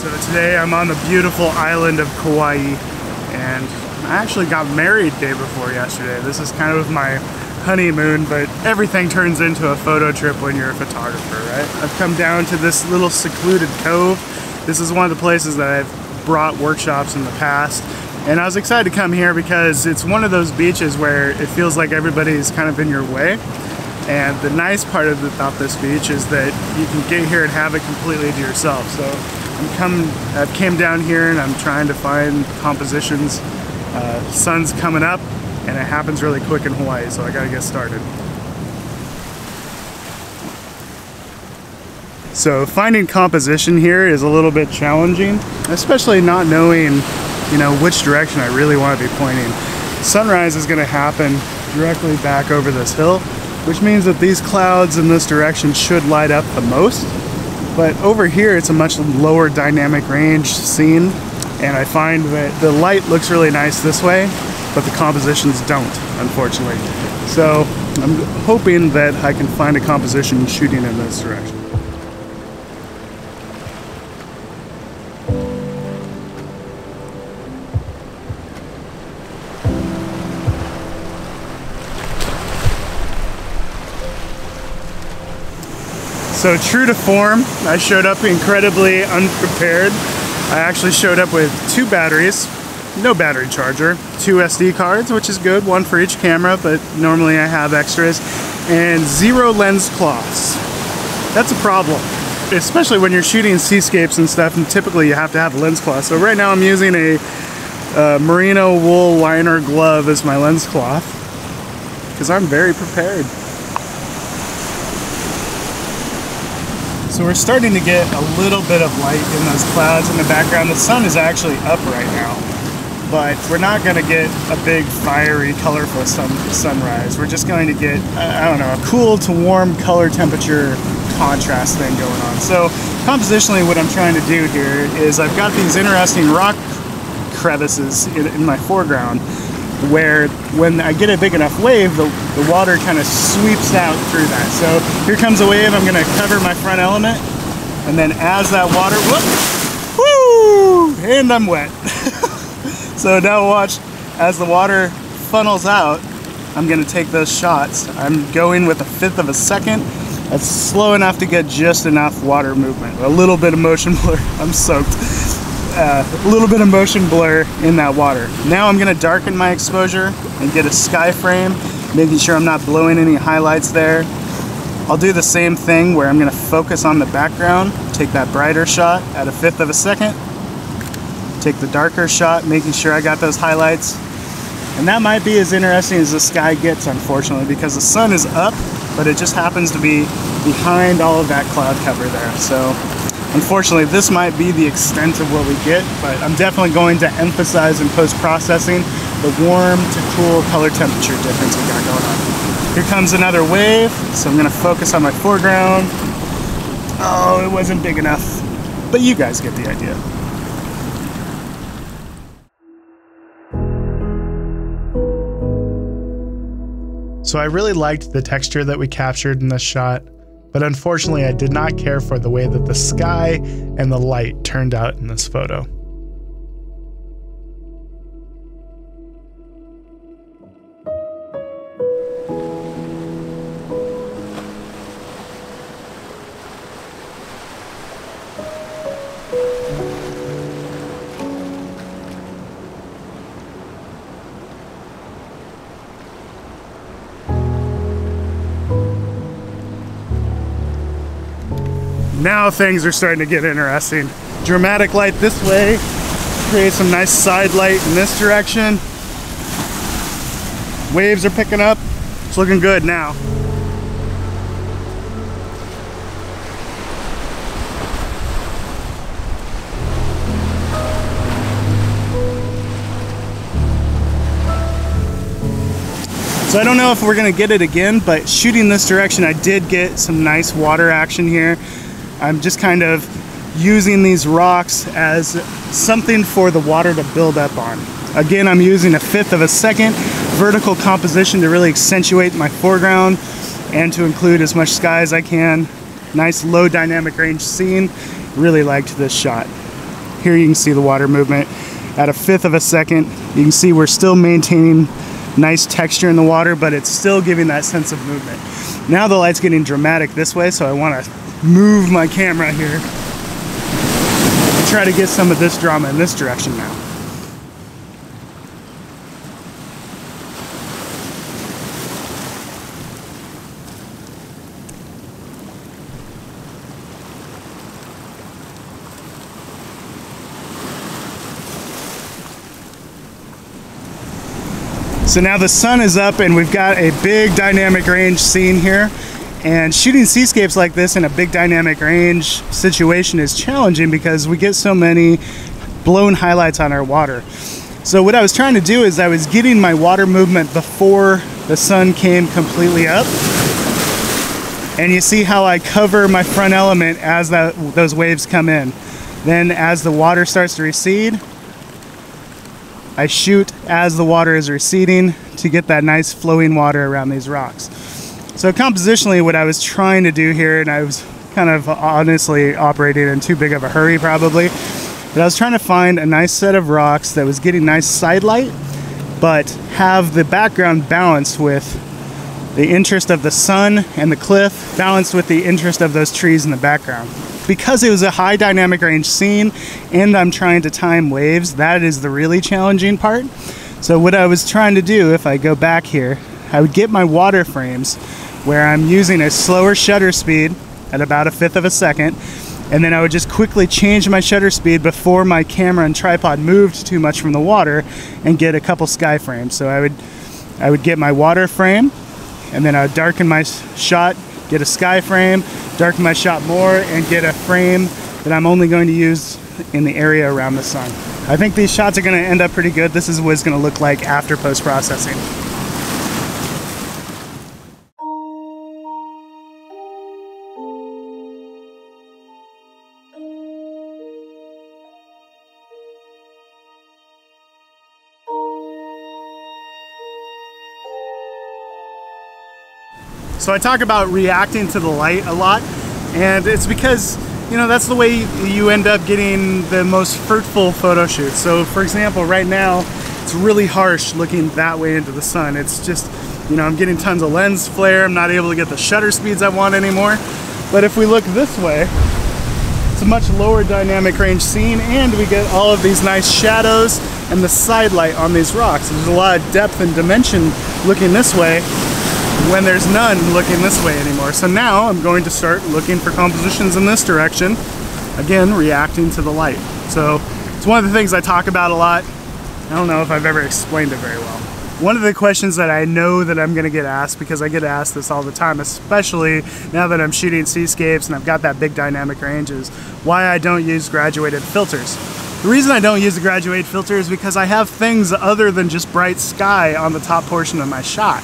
So today I'm on the beautiful island of Kauai, and I actually got married day before yesterday. This is kind of my honeymoon, but everything turns into a photo trip when you're a photographer, right? I've come down to this little secluded cove. This is one of the places that I've brought workshops in the past, and I was excited to come here because it's one of those beaches where it feels like everybody's kind of in your way. And the nice part about this beach is that you can get here and have it completely to yourself. So I've come down here and I'm trying to find compositions. Sun's coming up, and it happens really quick in Hawaii, so I gotta get started. So finding composition here is a little bit challenging, especially not knowing, you know, which direction I really want to be pointing. Sunrise is gonna happen directly back over this hill, which means that these clouds in this direction should light up the most. But over here, it's a much lower dynamic range scene, and I find that the light looks really nice this way, but the compositions don't, unfortunately. So I'm hoping that I can find a composition shooting in this direction. So true to form, I showed up incredibly unprepared. I actually showed up with two batteries, no battery charger, two SD cards, which is good, one for each camera, but normally I have extras, and 0 lens cloths. That's a problem, especially when you're shooting seascapes and stuff, and typically you have to have lens cloth. So right now I'm using a merino wool liner glove as my lens cloth, because I'm very prepared. So we're starting to get a little bit of light in those clouds in the background. The sun is actually up right now, but we're not going to get a big fiery, colorful sunrise. We're just going to get, I don't know, a cool to warm color temperature contrast thing going on. So compositionally, what I'm trying to do here is I've got these interesting rock crevices in my foreground, where when I get a big enough wave, the water kind of sweeps out through that. So here comes a wave, I'm gonna cover my front element, and then as that water, whoop, woo, and I'm wet. So now watch, as the water funnels out, I'm gonna take those shots. I'm going with 1/5 of a second. That's slow enough to get just enough water movement. A little bit of motion blur, I'm soaked. A little bit of motion blur in that water. Now I'm going to darken my exposure and get a sky frame, making sure I'm not blowing any highlights there. I'll do the same thing where I'm going to focus on the background, take that brighter shot at 1/5 of a second, take the darker shot, making sure I got those highlights. And that might be as interesting as the sky gets, unfortunately, because the sun is up, but it just happens to be behind all of that cloud cover there. So unfortunately, this might be the extent of what we get, but I'm definitely going to emphasize in post-processing the warm to cool color temperature difference we got going on. Here comes another wave, so I'm gonna focus on my foreground. Oh, it wasn't big enough, but you guys get the idea. So I really liked the texture that we captured in this shot, but unfortunately, I did not care for the way that the sky and the light turned out in this photo. Now things are starting to get interesting. Dramatic light this way, create some nice side light in this direction. Waves are picking up, it's looking good now. So I don't know if we're gonna get it again, but shooting this direction, I did get some nice water action here. I'm just kind of using these rocks as something for the water to build up on. Again, I'm using 1/5 of a second vertical composition to really accentuate my foreground and to include as much sky as I can. Nice low dynamic range scene. Really liked this shot. Here you can see the water movement at a fifth of a second. You can see we're still maintaining nice texture in the water, but it's still giving that sense of movement. Now the light's getting dramatic this way, so I want to move my camera here and try to get some of this drama in this direction now. So now the sun is up and we've got a big dynamic range scene here. And shooting seascapes like this in a big dynamic range situation is challenging because we get so many blown highlights on our water. So what I was trying to do is I was getting my water movement before the sun came completely up. And you see how I cover my front element as those waves come in. Then as the water starts to recede, I shoot as the water is receding to get that nice flowing water around these rocks. So compositionally, what I was trying to do here, and I was kind of honestly operating in too big of a hurry probably, but I was trying to find a nice set of rocks that was getting nice side light, but have the background balanced with the interest of the sun and the cliff, balanced with the interest of those trees in the background. Because it was a high dynamic range scene and I'm trying to time waves, that is the really challenging part. So what I was trying to do, if I go back here, I would get my water frames where I'm using a slower shutter speed at about a fifth of a second, and then I would just quickly change my shutter speed before my camera and tripod moved too much from the water and get a couple sky frames. So I would get my water frame and then I would darken my shot, get a sky frame, darken my shot more, and get a frame that I'm only going to use in the area around the sun. I think these shots are going to end up pretty good. This is what it's going to look like after post-processing. So I talk about reacting to the light a lot, and it's because, you know, that's the way you end up getting the most fruitful photo shoots. So for example, right now, it's really harsh looking that way into the sun. It's just, you know, I'm getting tons of lens flare. I'm not able to get the shutter speeds I want anymore. But if we look this way, it's a much lower dynamic range scene, and we get all of these nice shadows and the side light on these rocks. There's a lot of depth and dimension looking this way when there's none looking this way anymore. So now I'm going to start looking for compositions in this direction, again, reacting to the light. So it's one of the things I talk about a lot. I don't know if I've ever explained it very well. One of the questions that I know that I'm gonna get asked, because I get asked this all the time, especially now that I'm shooting seascapes and I've got that big dynamic range, is why I don't use graduated filters. The reason I don't use the graduated filter is because I have things other than just bright sky on the top portion of my shot.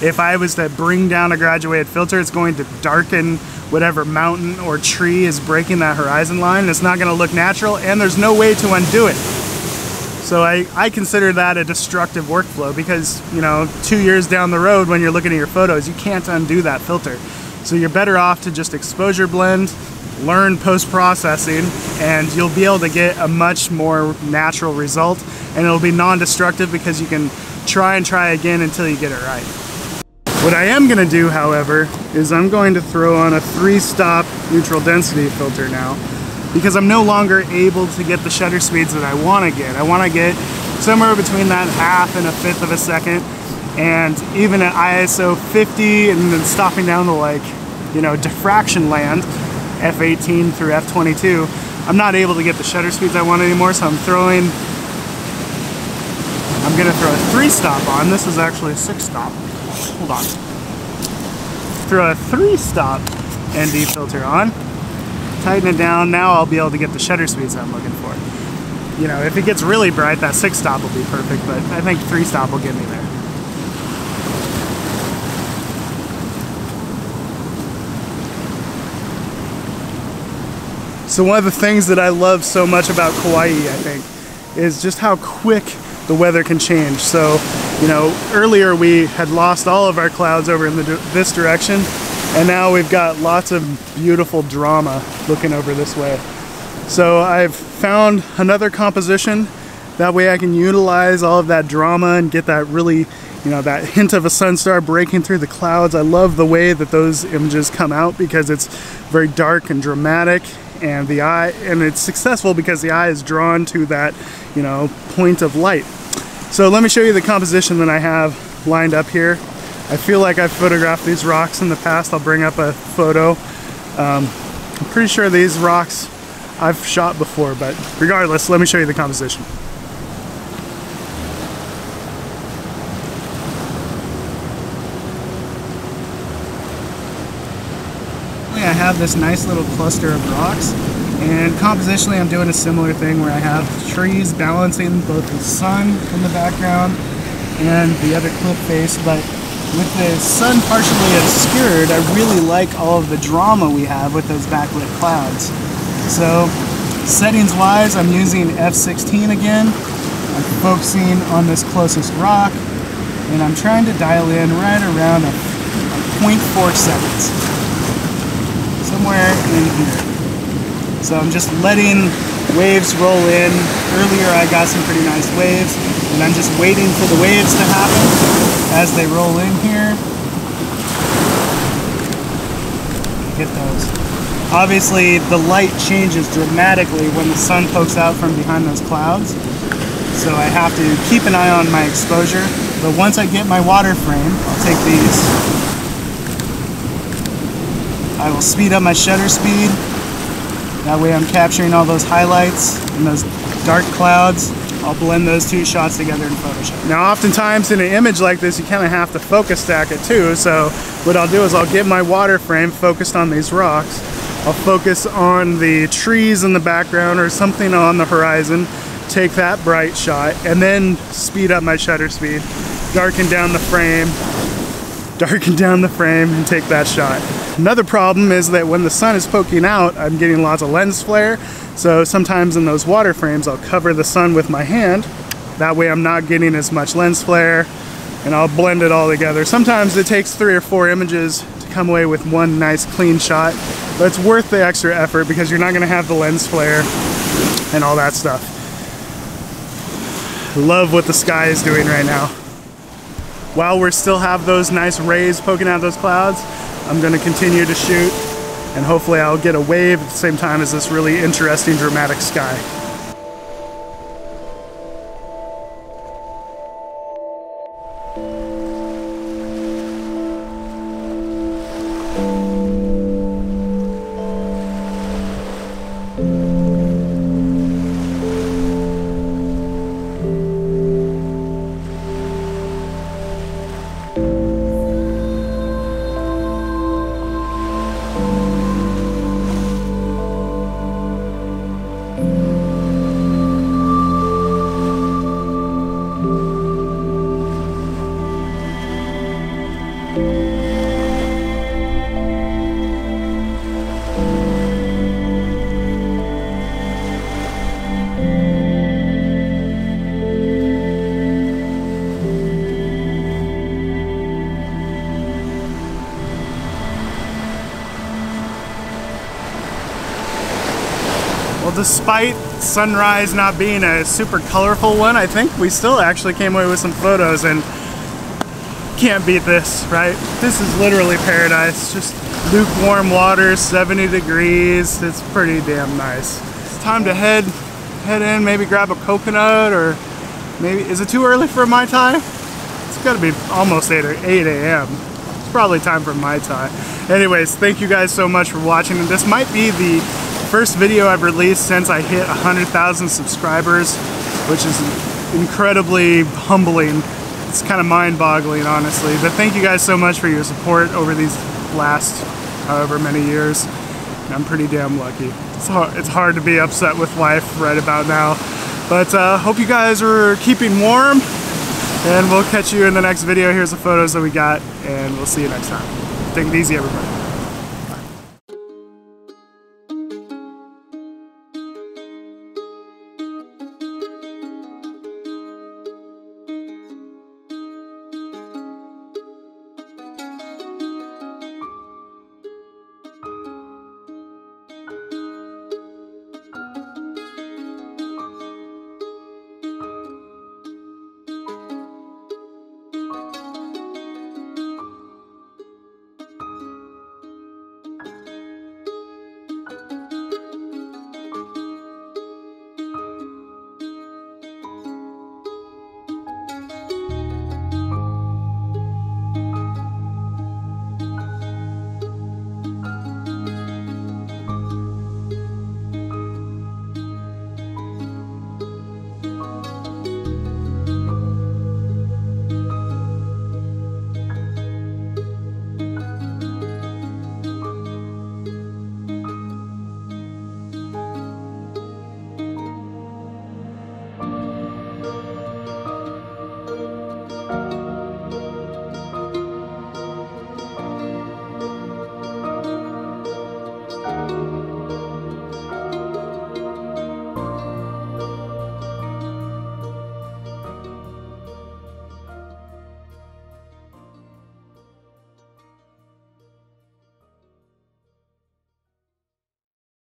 If I was to bring down a graduated filter, it's going to darken whatever mountain or tree is breaking that horizon line. It's not going to look natural, and there's no way to undo it. So I consider that a destructive workflow because, you know, 2 years down the road when you're looking at your photos, you can't undo that filter. So you're better off to just exposure blend, learn post-processing, and you'll be able to get a much more natural result, and it'll be non-destructive because you can try again until you get it right. What I am going to do, however, is I'm going to throw on a 3-stop neutral density filter now, because I'm no longer able to get the shutter speeds that I want to get. I want to get somewhere between that half and a fifth of a second, and even at ISO 50 and then stopping down to, like, you know, diffraction land, F18 through F22, I'm not able to get the shutter speeds I want anymore, so I'm going to throw a 3-stop on. This is actually a 6-stop. Hold on. Throw a 3-stop ND filter on, tighten it down. Now I'll be able to get the shutter speeds I'm looking for. You know, if it gets really bright, that 6-stop will be perfect, but I think 3-stop will get me there. So one of the things that I love so much about Kauai, I think, is just how quick the weather can change. So, you know, earlier we had lost all of our clouds over in this direction, and now we've got lots of beautiful drama looking over this way. So I've found another composition. That way I can utilize all of that drama and get that really, you know, that hint of a sun star breaking through the clouds. I love the way that those images come out because it's very dark and dramatic, and the eye, and it's successful because the eye is drawn to that, you know, point of light. So let me show you the composition that I have lined up here. I feel like I've photographed these rocks in the past. I'll bring up a photo. I'm pretty sure these rocks I've shot before, but regardless, let me show you the composition. I have this nice little cluster of rocks, and compositionally I'm doing a similar thing where I have trees balancing both the sun in the background and the other cliff face, but with the sun partially obscured, I really like all of the drama we have with those backlit clouds. So settings wise, I'm using F16 again. I'm focusing on this closest rock, and I'm trying to dial in right around a 0.4 seconds. Somewhere in here. So I'm just letting waves roll in. Earlier I got some pretty nice waves, and I'm just waiting for the waves to happen as they roll in here. Hit those. Obviously the light changes dramatically when the sun pokes out from behind those clouds, so I have to keep an eye on my exposure. But once I get my water frame, I'll take these. I will speed up my shutter speed. That way I'm capturing all those highlights and those dark clouds. I'll blend those two shots together in Photoshop. Now oftentimes in an image like this, you kind of have to focus stack it too. So what I'll do is I'll get my water frame focused on these rocks. I'll focus on the trees in the background or something on the horizon. Take that bright shot and then speed up my shutter speed. Darken down the frame and take that shot. Another problem is that when the sun is poking out, I'm getting lots of lens flare, so sometimes in those water frames I'll cover the sun with my hand. That way I'm not getting as much lens flare, and I'll blend it all together. Sometimes it takes 3 or 4 images to come away with one nice clean shot, but it's worth the extra effort because you're not going to have the lens flare and all that stuff. I love what the sky is doing right now. While we still have those nice rays poking out of those clouds, I'm going to continue to shoot, and hopefully I'll get a wave at the same time as this really interesting dramatic sky. Well, despite sunrise not being a super colorful one, I think we still actually came away with some photos, and can't beat this, right? This is literally paradise. Just lukewarm water, 70 degrees. It's pretty damn nice. It's time to head in, maybe grab a coconut, or maybe, is it too early for a Mai Tai? It's gotta be almost 8 a.m. It's probably time for Mai Tai. Anyways, thank you guys so much for watching. This might be the first video I've released since I hit 100,000 subscribers, which is incredibly humbling. It's kind of mind-boggling, honestly, but thank you guys so much for your support over these last however many years. I'm pretty damn lucky. It's hard to be upset with life right about now, but hope you guys are keeping warm, and we'll catch you in the next video. Here's the photos that we got, and we'll see you next time. Take it easy, everybody.